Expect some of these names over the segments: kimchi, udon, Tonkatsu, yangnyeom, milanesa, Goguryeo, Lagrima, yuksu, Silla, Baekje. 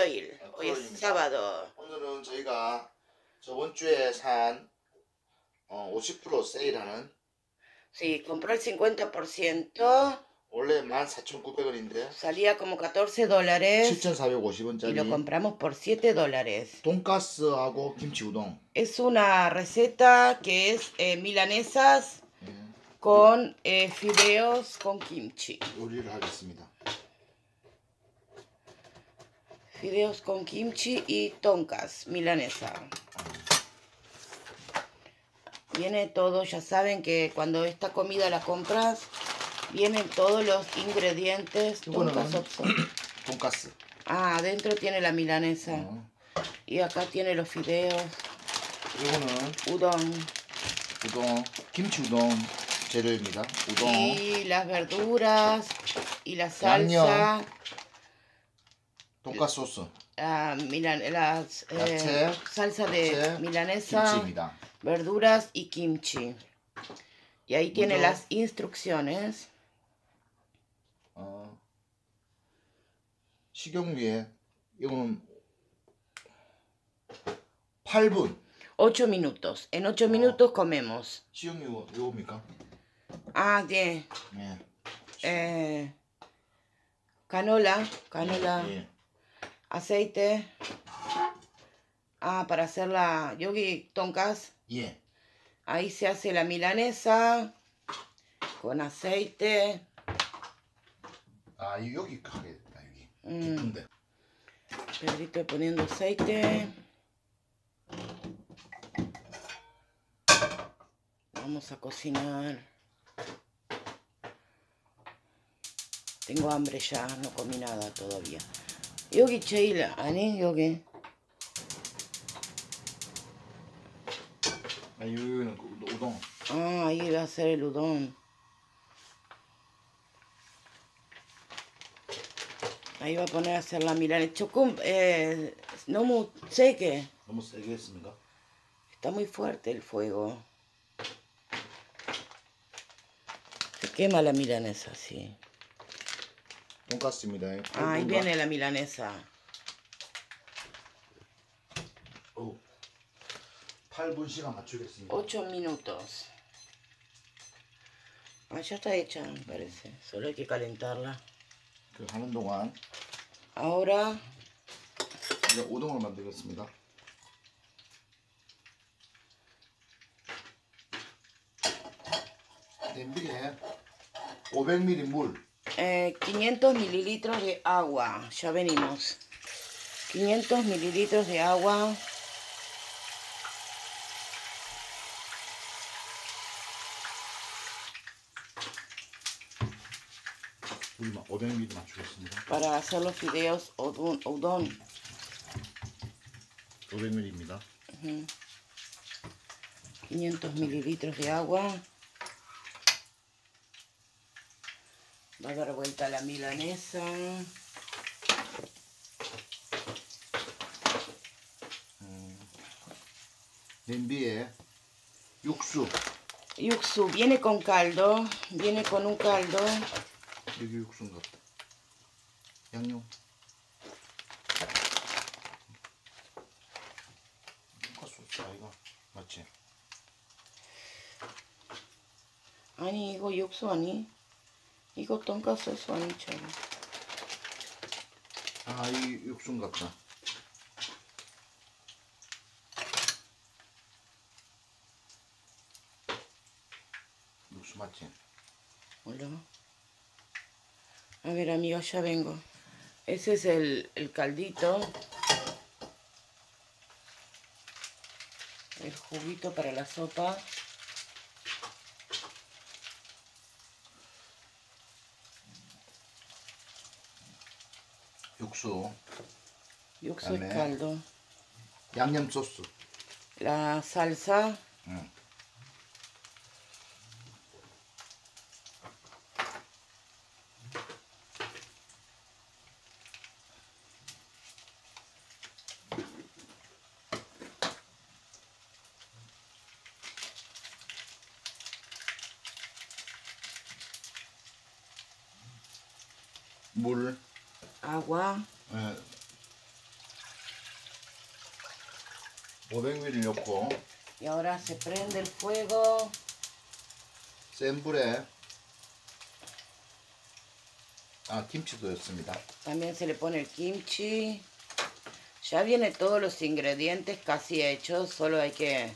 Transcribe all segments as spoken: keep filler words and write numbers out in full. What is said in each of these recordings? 토요일, 네, hoy es sábado. 오늘은 저희가 저번 주에 산 어, 오십 퍼센트 세일하는 Sí, compró el cincuenta por ciento. 원래 catorce mil novecientos 원인데 salía como catorce dólares y lo compramos por siete dólares. 돈까스하고 김치 우동. Es una receta que es eh, milanesas 네. con eh, fideos con kimchi. 요리를 하겠습니다. Fideos con kimchi y tonkas, milanesa. Viene todo, ya saben que cuando esta comida la compras vienen todos los ingredientes. Tonkatsu. Tonkatsu. Ah, adentro tiene la milanesa. Uh-huh. Y acá tiene los fideos. Udon. Udon. Kimchi udon. 재료입니다. Udon. Y las verduras. Y la salsa. Tonkatsu sauce. La, la eh, salsa de milanesa. Verduras y kimchi. Y ahí tiene udon. Las instrucciones. 식용유에 이거는 ocho 분. ocho minutos. En ocho minutos comemos. 식용유 요겁니까? 아, 네. 네. 에. Canola, canola. 네. Aceite. Ah, para hacer la 여기 돈까스. 예. Ahí se hace la milanesa con aceite. Ah, 여기 가게. Mm. Pedrito poniendo aceite. Vamos a cocinar. Tengo hambre ya, no comí nada todavía. Yogi Cheila, ¿ani? Yogi. Ahí udon. Ah, ahí va a ser el udon. Ahí va a poner a hacer la milanesa. Chocum, eh, no me seque. No me seque, señora. Está muy fuerte el fuego. Se quema la milanesa, sí. Tonkatsu, mira. Eh. Ah, ahí viene la milanesa. Oh. ocho minutos. Ah, ya está hecha, me parece. Solo hay que calentarla. Ahora eh, quinientos mililitros de agua. Ya venimos. quinientos mililitros de agua. Para hacer los fideos udon. udon. Uh-huh. quinientos mililitros de agua. Va a dar vuelta la milanesa. Le envié yuksu. Yuksu viene con caldo. Viene con un caldo. 여기 육수인가 보다. 양념. 돈까스 아이가 맞지? 아니 이거 육수 아니? 이거 돈까스 아니잖아. 아, 이 육수인가 보다. 육수 맞지? 몰라. A ver, amigos, ya vengo. Ese es el, el caldito. El juguito para la sopa. Yuksu. Yuksu es caldo. Yangnyeom sauce. La salsa. Mm. Agua. Eh, 오백 밀리리터 넣고 y ahora se prende el fuego. 센 불에 아, 김치도 넣습니다. También se le pone el kimchi. Ya viene todos los ingredientes casi hechos, solo hay que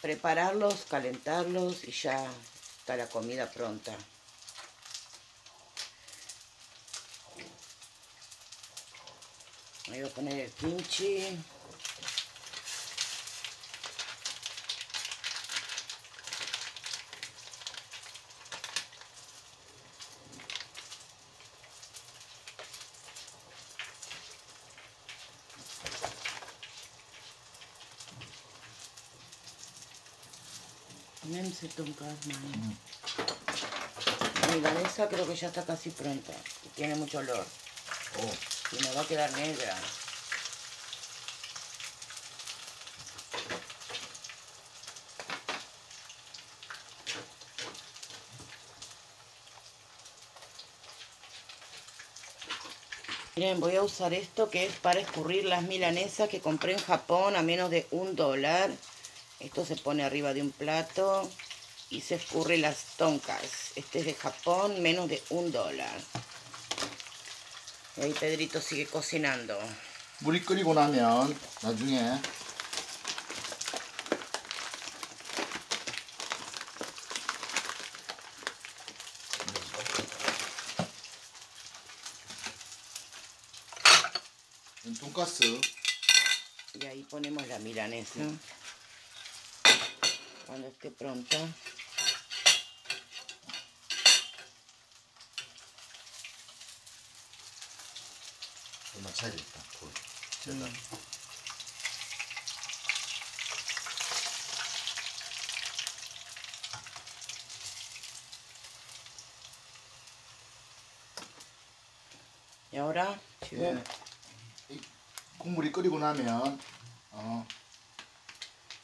prepararlos, calentarlos y ya está la comida pronta. Ahí voy a poner el kimchi. Se La milanesa creo que ya está casi pronta. Tiene mucho olor. Oh. Y me va a quedar negra. Miren, voy a usar esto que es para escurrir las milanesas que compré en Japón a menos de un dólar. Esto se pone arriba de un plato y se escurre las tonkas. Este es de Japón, menos de un dólar. Y ahí Pedrito sigue cocinando. 물이 끓이고 나면 나중에 돈가스. Y ahí ponemos la milanesa. Cuando esté pronta. Y ahora, 지금 이 국물이 끓이고 나면 어,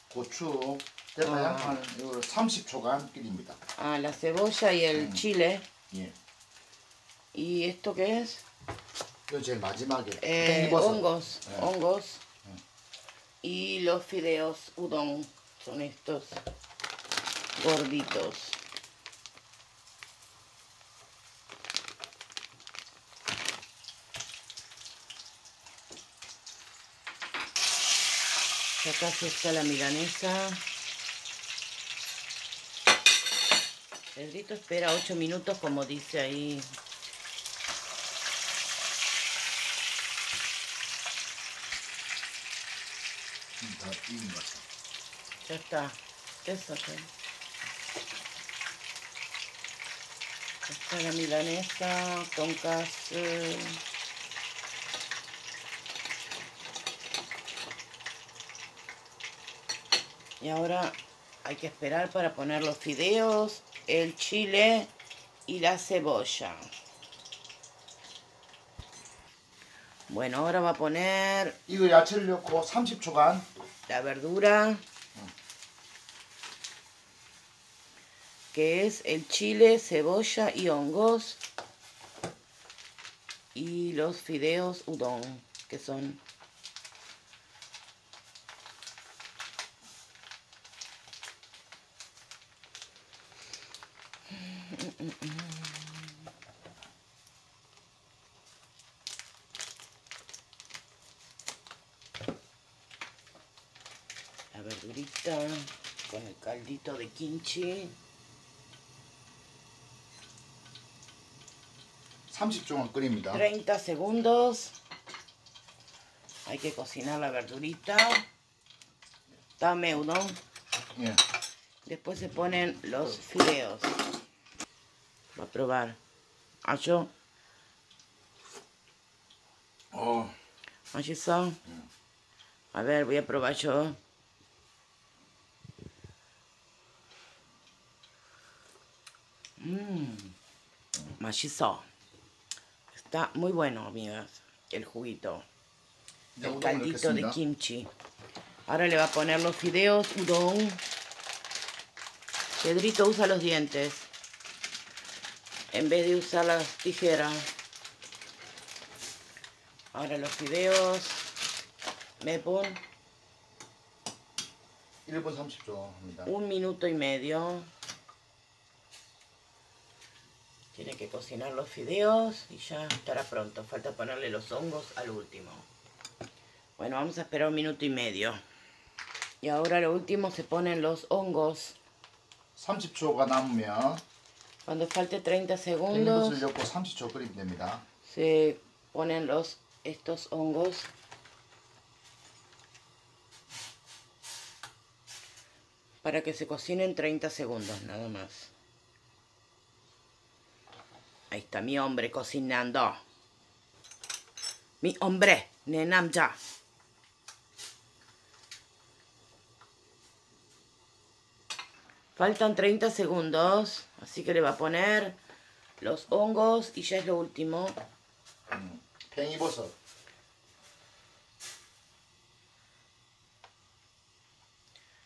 고추. Ah. ah, la cebolla y el mm. chile. Yeah. ¿Y esto qué es? Eh, hongos. Yeah. Hongos. Yeah. Y los fideos udon. Son estos gorditos. Ya casi está la milanesa. Pedrito espera ocho minutos, como dice ahí. Ya está. Eso ya. Ya está la milanesa, tonkatsu. Y ahora hay que esperar para poner los fideos, el chile y la cebolla. Bueno, ahora va a poner la verdura, que es el chile, cebolla y hongos, y los fideos udon, que son la verdurita con el caldito de kimchi. treinta segundos. Hay que cocinar la verdurita. Dame uno. Yeah. Después se ponen los fideos. Va a probar. Ayo. Oh. Ayisa. A ver, voy a probar yo. Mmm. Machizo. Está muy bueno, amigas. El juguito. El caldito de kimchi. Ahora le va a poner los fideos udon. Pedrito usa los dientes en vez de usar las tijeras. Ahora los fideos. 매번 일 분 삼십 초 합니다. un minuto y medio. Tiene que cocinar los fideos y ya estará pronto. Falta ponerle los hongos al último. Bueno, vamos a esperar un minuto y medio. Y ahora lo último se ponen los hongos. 삼십 초가 남으면 cuando falte treinta segundos 삼십 초 끓이면 됩니다. Se ponen los estos hongos. Para que se cocinen treinta segundos, nada más. Ahí está mi hombre cocinando. Mi hombre, nenamja. Faltan treinta segundos, así que le va a poner los hongos y ya es lo último. 팽이버섯.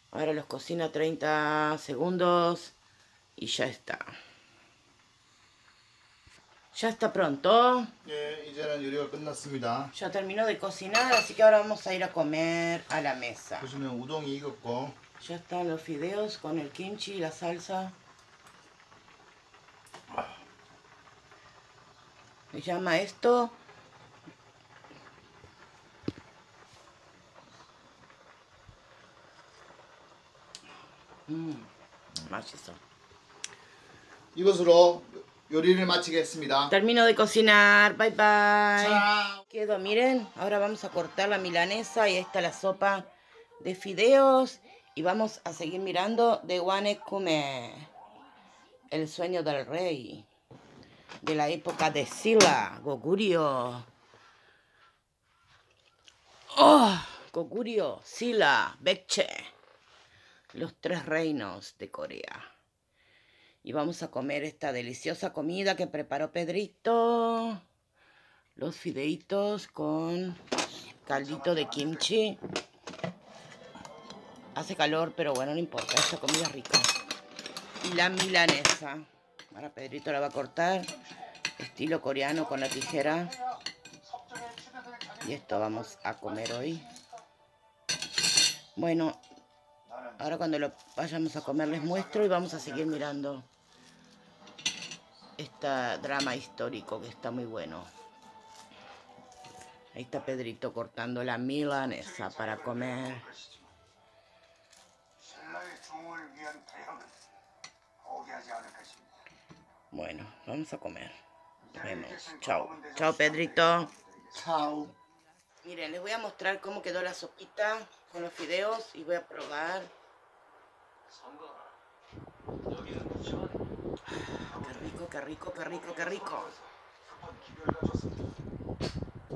Ahora los cocina treinta segundos y ya está. Ya está pronto. Ya terminó de cocinar, así que ahora vamos a ir a comer a la mesa. Ya están los fideos con el kimchi y la salsa. Se llama esto 음, 맛있어. 이것으로 요리를 마치겠습니다. Termino de cocinar. Bye bye. Chao. Quedo, miren, ahora vamos a cortar la milanesa y esta la sopa de fideos y vamos a seguir mirando de Wanekume, el sueño del rey de la época de Silla, Goguryeo. Oh, Goguryeo, Silla, Baekje. Los tres reinos de Corea. Y vamos a comer esta deliciosa comida que preparó Pedrito. Los fideitos con caldito de kimchi. Hace calor, pero bueno, no importa. Esta comida es rica. Y la milanesa. Ahora Pedrito la va a cortar. Estilo coreano con la tijera. Y esto vamos a comer hoy. Bueno, ahora cuando lo vayamos a comer les muestro y vamos a seguir mirando este drama histórico que está muy bueno. Ahí está Pedrito cortando la milanesa para comer. Bueno, vamos a comer. Nos vemos. Chao. Chao, Pedrito. Chao. Miren, les voy a mostrar cómo quedó la sopita con los fideos y voy a probar. Qué rico, qué rico, qué rico, qué rico.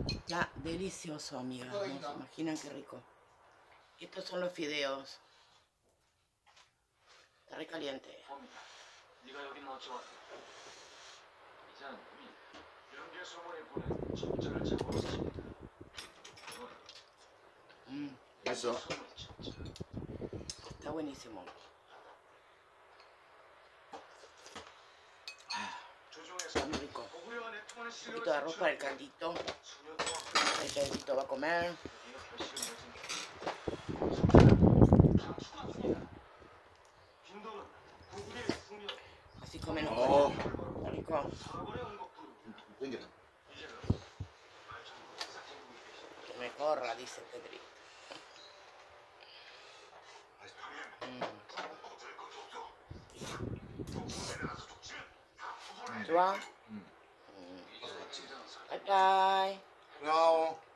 Está delicioso, amigos. ¿No se imaginan qué rico? Estos son los fideos. Está re caliente. Eso. Está buenísimo. Está muy rico. Un poquito de arroz para el caldito. El caldito va a comer. Así comen los oh. Está rico. Que me corra, dice Pedrito. 좋아. 음. 바이바이. 안녕.